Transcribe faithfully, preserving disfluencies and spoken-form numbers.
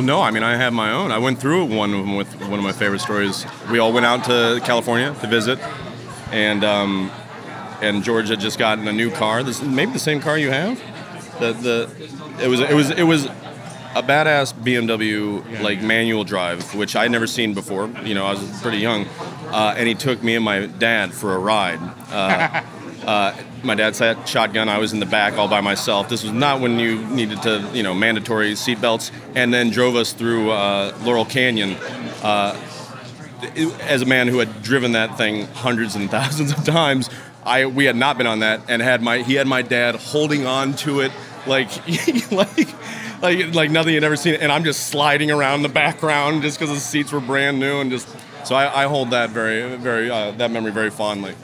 Well, no, I mean, I have my own. I went through one of them with one of my favorite stories. We all went out to California to visit, and um, and George had just gotten a new car. This maybe the same car you have. The the it was it was it was a badass B M W, like, manual drive, which I'd never seen before. You know, I was pretty young, uh, and he took me and my dad for a ride. Uh, Uh, my dad sat shotgun. I was in the back all by myself. This was not when you needed to, you know, mandatory seatbelts. And then drove us through uh, Laurel Canyon. Uh, as a man who had driven that thing hundreds and thousands of times, I we had not been on that, and had my he had my dad holding on to it like like like like nothing you'd ever seen. And I'm just sliding around in the background just because the seats were brand new, and just so I, I hold that very very uh, that memory very fondly.